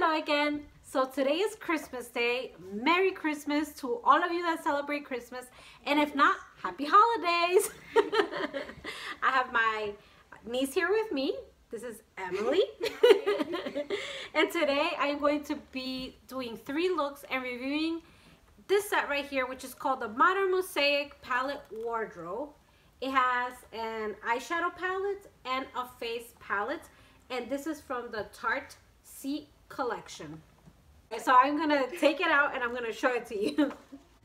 Hello again. So today is Christmas Day. Merry Christmas to all of you that celebrate Christmas, and if not, happy holidays. I have my niece here with me. This is Emily. And today I am going to be doing three looks and reviewing this set right here, which is called the Modern Mosaic Palette Wardrobe. It has an eyeshadow palette and a face palette, and this is from the Tarte collection. So I'm gonna take it out and I'm gonna show it to you.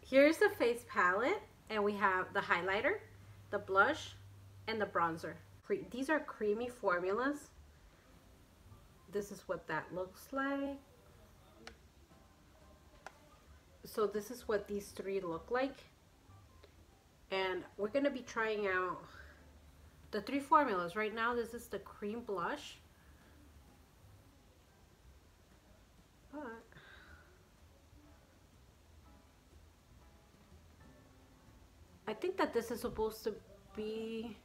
Here's the face palette, and we have the highlighter, the blush, and the bronzer. These are creamy formulas. This is what that looks like. So this is what these three look like, and we're gonna be trying out the three formulas. Right now this is the cream blush. I think that this is supposed to be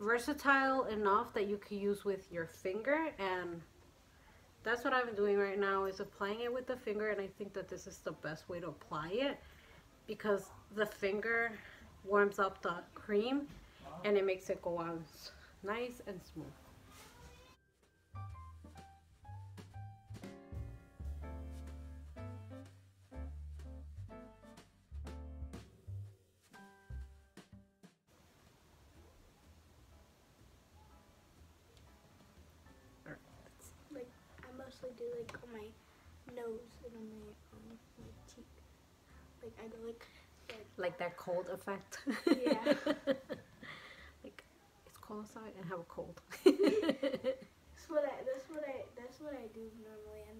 versatile enough that you can use with your finger, and that's what I'm doing right now, is applying it with the finger. And I think that this is the best way to apply it, because the finger warms up the cream and it makes it go on nice and smooth. Do like on my nose and on my cheek, like I go like that cold effect. Yeah. Like it's cold outside and have a cold. That's what I do normally, and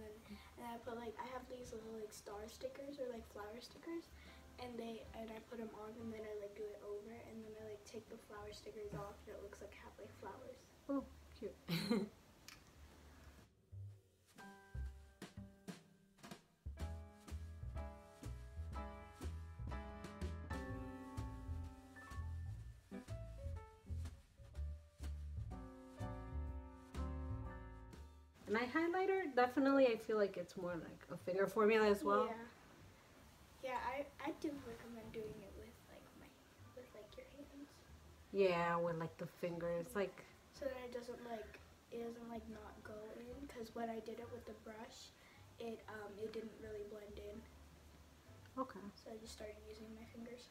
I put like, I have these little like star stickers or like flower stickers, and I put them on, and then I like do it over, and then I like take the flower stickers off, and it looks like half like flowers. Oh, cute. My highlighter, definitely I feel like it's more like a finger formula as well. Yeah, I do recommend doing it with like your hands. Yeah, with like the fingers, like. So that it doesn't not go in, because when I did it with the brush, it didn't really blend in. Okay. So I just started using my fingers.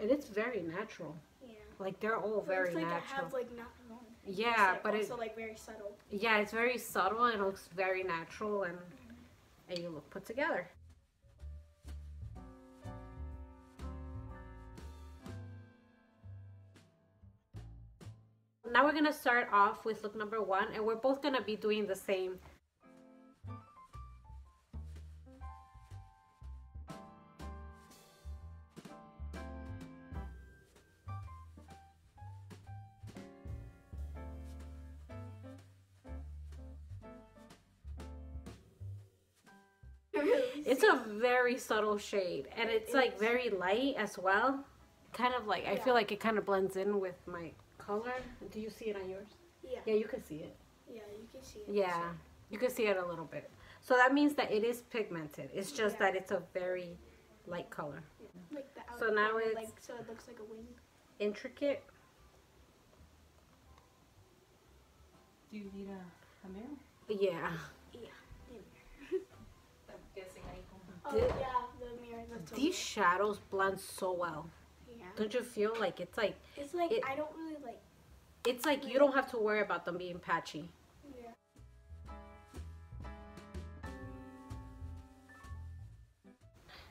And it's very natural. Yeah. Like they're all very natural. It's like I have like nothing on. Yeah, like, but it's also like very subtle. Yeah, it's very subtle and it looks very natural, and and you look put together. Now we're gonna start off with look number one, and we're both gonna be doing the same. It's a very subtle shade, and it's like very light as well. Kind of like, I feel like it kind of blends in with my color. Do you see it on yours? Yeah. Yeah, you can see it. Yeah, you can see it. Yeah, you can see it a little bit. So that means that it is pigmented. It's just that it's a very light color. Yeah. Like the outer, so now it's like, so it looks like a wing. Intricate. Do you need a mirror? Yeah. Yeah. Oh, yeah, the mirror. These shadows blend so well. Yeah. Don't you feel like it's like... It's like I don't really like... It's like you don't have to worry about them being patchy. Yeah.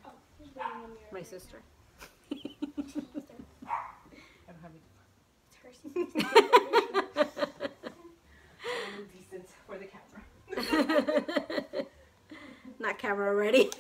Oh, she's wearing a mirror. My sister. It's her sister. I'm decent for the camera. Not camera ready.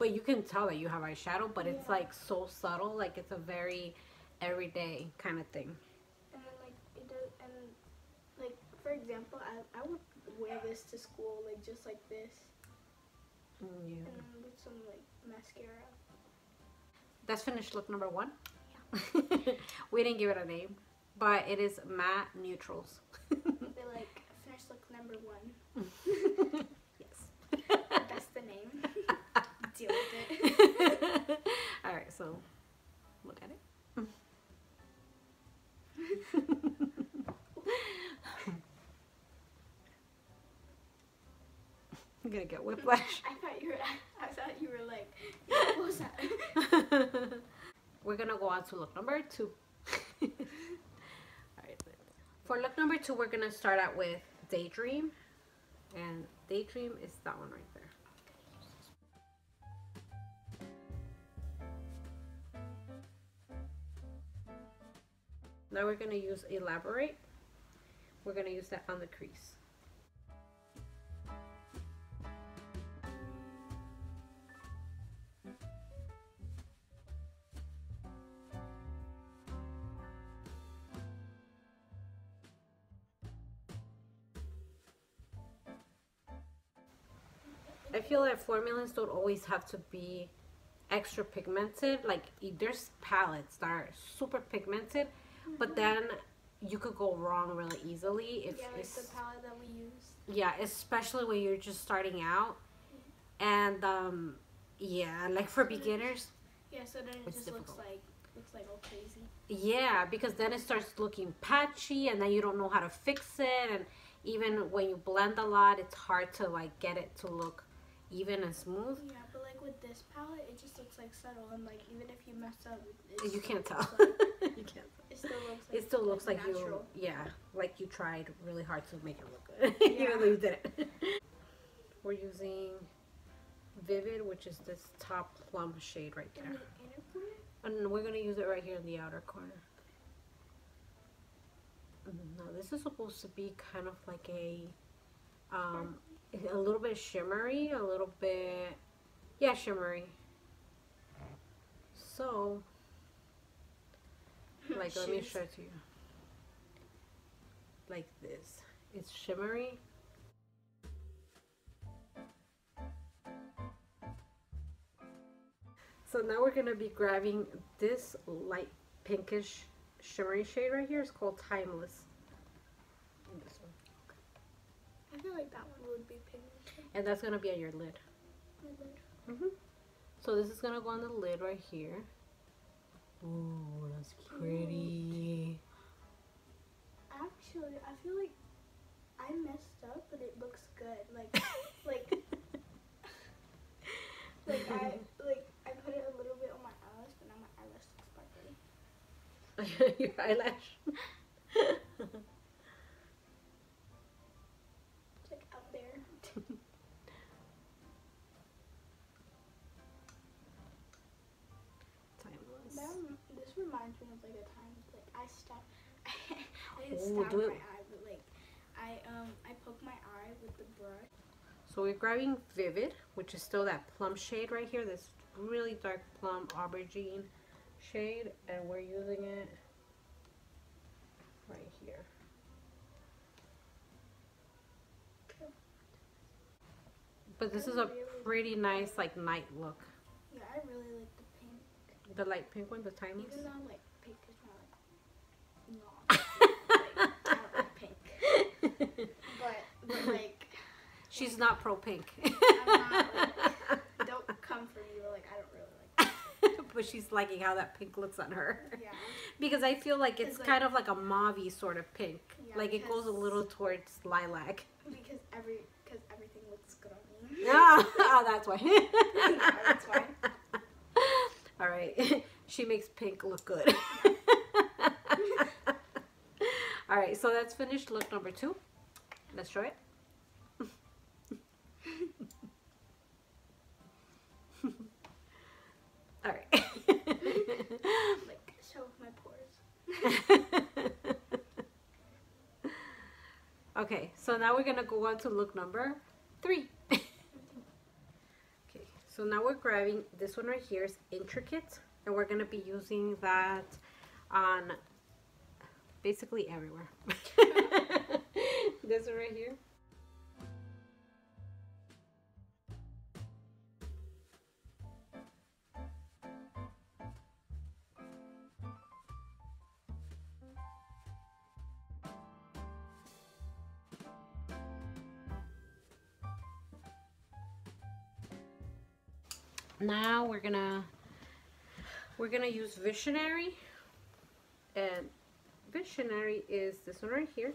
but you can tell that you have eyeshadow, but it's like so subtle, like it's a very everyday kind of thing. And then like it does, and like for example, I would wear this to school, like just like this, and then with some like mascara. That's finished look number one. Yeah. We didn't give it a name, but it is matte neutrals. They like finished look number one. Yes. That's the name. Deal with it. All right, so look at it. I'm gonna get whiplash. I thought you were like, yeah, what was that? We're gonna go on to look number two. All right. For look number two, we're gonna start out with Daydream, and Daydream is that one right there. Now we're gonna use Elaborate. We're gonna use that on the crease. I feel that formulas don't always have to be extra pigmented. Like there's palettes that are super pigmented, but then you could go wrong really easily if it's like the palette that we use. Yeah, especially when you're just starting out, and yeah, like for beginners. Yeah, so then it just looks like all crazy. Yeah, because then it starts looking patchy, and then you don't know how to fix it, and even when you blend a lot, it's hard to like get it to look even and smooth. Yeah, but like with this palette, it just looks like subtle, and like even if you mess up, you can't tell. You can't. It still looks like natural. Like you tried really hard to make it look good. Yeah. Even though you didn't. We're using Vivid, which is this top plum shade right there. In the inner corner? And we're gonna use it right here in the outer corner. No, this is supposed to be kind of like a little bit shimmery, a little bit, yeah, shimmery. So, like, let me show it to you. Like this, it's shimmery. So now we're gonna be grabbing this light pinkish shimmery shade right here. Is called Timeless. And this one. I feel like that one would be pigmented. And that's gonna be on your lid. My lid. Mhm. So this is gonna go on the lid right here. Ooh, that's pretty. Actually, I feel like I messed up, but it looks good. Like, I put it a little bit on my eyelash, but now my eyelash looks sparkly. Your eyelash. It's like up there. Timeless. This reminds me of like a time like I stopped. I didn't stab my eye, but like I poked my eye with the brush. So we're grabbing Vivid, which is still that plum shade right here. This really dark plum aubergine shade, and we're using it right here. But this is a pretty nice like night look. Yeah, I really like the pink. The light pink one, the Timeless. Even though like pink is not like I don't like pink. But like she's not pro pink. I'm not like, don't come for me, but like I don't really like. But she's liking how that pink looks on her. Yeah. Because I feel like it's like, kind of like a mauve-y sort of pink. Yeah, like it goes a little towards lilac. Because everything looks good on me. Oh, that's why. Yeah, that's why. All right. She makes pink look good. Yeah. All right. So that's finished look number two. Let's try it. All right. Like show my pores. Okay, so now we're gonna go on to look number three. Okay, so So now we're grabbing this one right here, is Intricate, and we're going to be using that on basically everywhere. This one right here. Now we're gonna use Visionary, and Visionary is this one right here.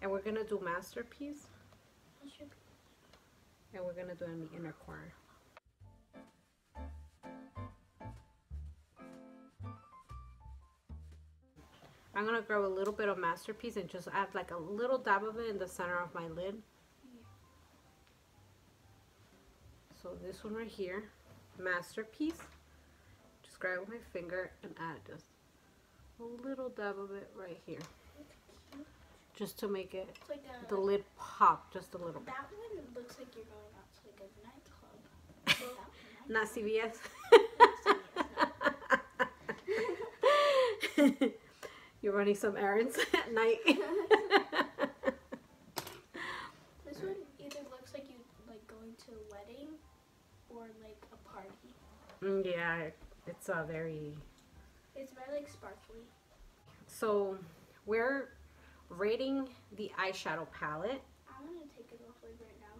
And we're gonna do Masterpiece, and we're gonna do it in the inner corner. I'm going to grab a little bit of Masterpiece and just add like a little dab of it in the center of my lid. Yeah. So this one right here, Masterpiece, just grab with my finger and add just a little dab of it right here. Just to make it, like the lid pop just a little bit. That one looks like you're going out to like a nightclub. Not CVS. Not CVS. You're running some errands at night. This one either looks like you like going to a wedding or like a party. Yeah, it's a very like sparkly. So we're rating the eyeshadow palette. I'm gonna take it off like right now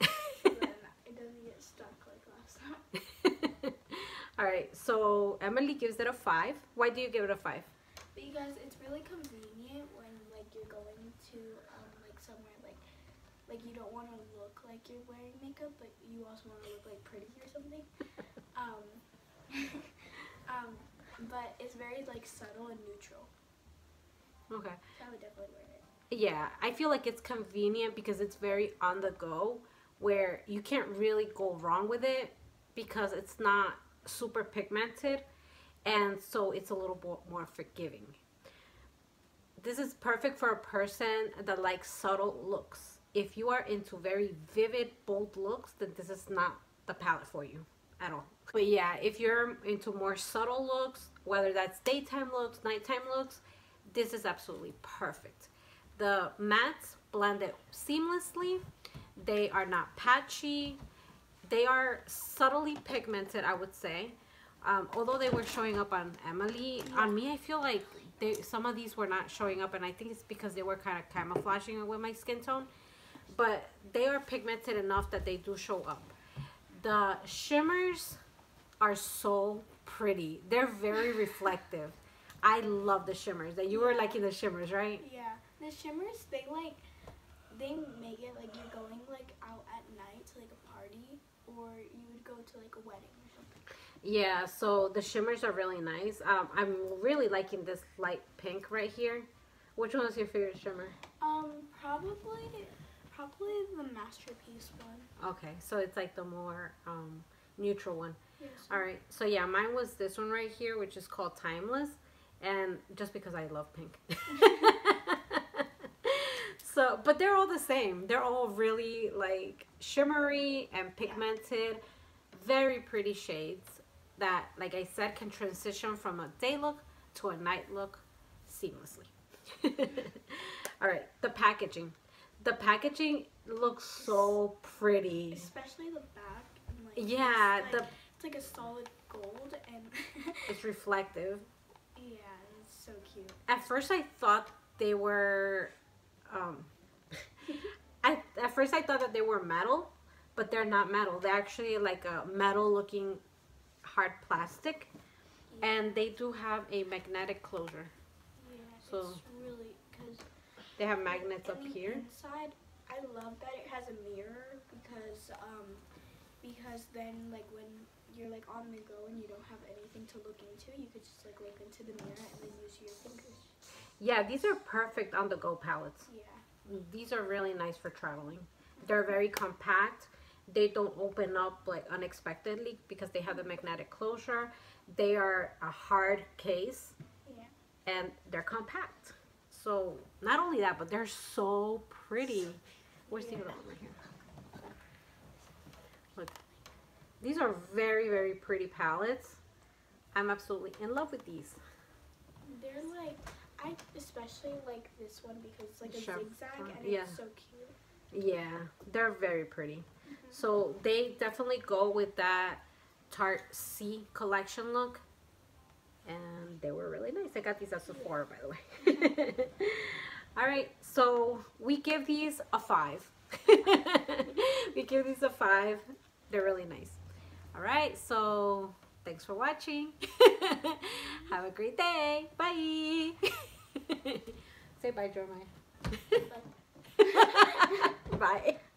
because then it doesn't get stuck like last time. All right, so Emily gives it a 5. Why do you give it a 5? Because it's really convenient when like you're going to like somewhere like you don't want to look like you're wearing makeup, but you also want to look like pretty or something. But it's very like subtle and neutral. Okay. So I would definitely wear it. Yeah, I feel like it's convenient because it's very on the go, where you can't really go wrong with it because it's not super pigmented. And so it's a little bit more forgiving. This is perfect for a person that likes subtle looks. If you are into very vivid, bold looks, then this is not the palette for you at all. But yeah, if you're into more subtle looks, whether that's daytime looks, nighttime looks, this is absolutely perfect. The mattes blend it seamlessly. They are not patchy. They are subtly pigmented, I would say. Although they were showing up on Emily, on me I feel like some of these were not showing up, and I think it's because they were kind of camouflaging it with my skin tone. But they are pigmented enough that they do show up. The shimmers are so pretty. They're very reflective. I love the shimmers. You were liking the shimmers, right? Yeah. The shimmers, they make it like you're going like out at night to like a party, or you would go to like a wedding. Yeah, so the shimmers are really nice. I'm really liking this light pink right here. Which one is your favorite shimmer? Probably the Masterpiece one. Okay, so it's like the more neutral one. Yes. All right, so yeah, mine was this one right here, which is called Timeless, and just because I love pink. So, but they're all the same. They're all really like shimmery and pigmented, very pretty shades that, like I said, can transition from a day look to a night look seamlessly. All right, the packaging. The packaging looks so pretty. Especially the back. And like, yeah. It's like a solid gold and it's reflective. Yeah, it's so cute. At first I thought they were, at first I thought that they were metal, but they're not metal. They're actually like a metal looking hard plastic, and they do have a magnetic closure. Yeah, so it's really, because they have magnets up here. Inside, I love that it has a mirror because then like when you're like on the go and you don't have anything to look into, you could just like look into the mirror and then use your fingers. Yeah, these are perfect on the go palettes. Yeah. These are really nice for traveling. They're very compact. They don't open up like unexpectedly because they have the magnetic closure. They are a hard case. Yeah. and they're compact. So not only that, but they're so pretty. Where's the other one right here? Look, these are very, very pretty palettes. I'm absolutely in love with these. They're like, I especially like this one because it's like a zigzag and it's so cute. Yeah, they're very pretty. Mm-hmm. So they definitely go with that Tarte C collection look. And they were really nice. I got these at Sephora, by the way. All right, so we give these a 5. We give these a 5. They're really nice. All right, so thanks for watching. Have a great day. Bye. Say bye, Jeremiah. Bye. Bye.